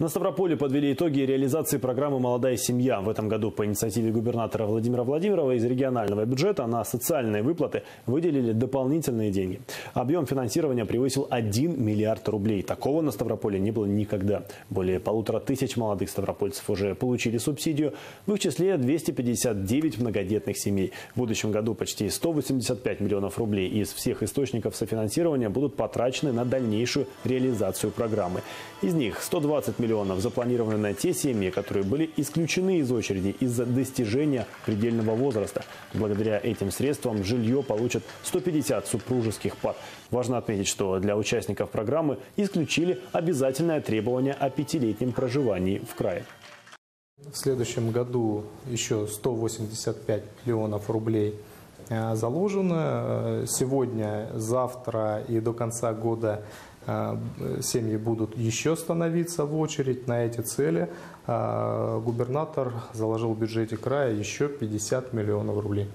На Ставрополе подвели итоги реализации программы «Молодая семья». В этом году по инициативе губернатора Владимира Владимирова из регионального бюджета на социальные выплаты выделили дополнительные деньги. Объем финансирования превысил 1 миллиард рублей. Такого на Ставрополе не было никогда. Более 1500 молодых ставропольцев уже получили субсидию, в их числе 259 многодетных семей. В будущем году почти 185 миллионов рублей из всех источников софинансирования будут потрачены на дальнейшую реализацию программы. Из них 120 миллионов запланированы на те семьи, которые были исключены из очереди из-за достижения предельного возраста. Благодаря этим средствам жилье получат 150 супружеских пар. Важно отметить, что для участников программы исключили обязательное требование о пятилетнем проживании в крае. В следующем году еще 185 миллионов рублей заложено. Сегодня, завтра и до конца года семьи будут еще становиться в очередь на эти цели. Губернатор заложил в бюджете края еще 50 миллионов рублей.